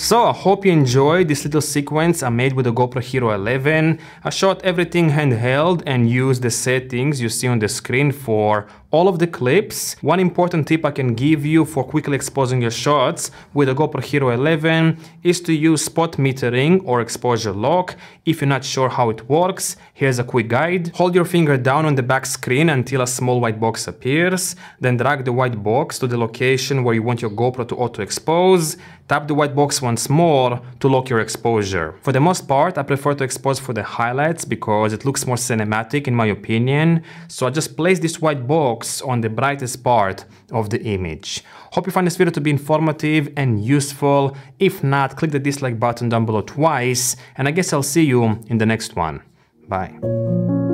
So I hope you enjoyed this little sequence I made with the GoPro Hero 11. I shot everything handheld and used the settings you see on the screen for all of the clips. One important tip I can give you for quickly exposing your shots with the GoPro Hero 11 is to use spot metering or exposure lock. If you're not sure how it works, here's a quick guide. Hold your finger down on the back screen until a small white box appears, then drag the white box to the location where you want your GoPro to auto-expose. Tap the white box once more to lock your exposure. For the most part, I prefer to expose for the highlights because it looks more cinematic in my opinion, so I just place this white box on the brightest part of the image. Hope you find this video to be informative and useful. If not, click the dislike button down below twice, and I guess I'll see you in the next one. Bye.